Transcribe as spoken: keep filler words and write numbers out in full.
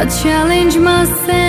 I challenge myself.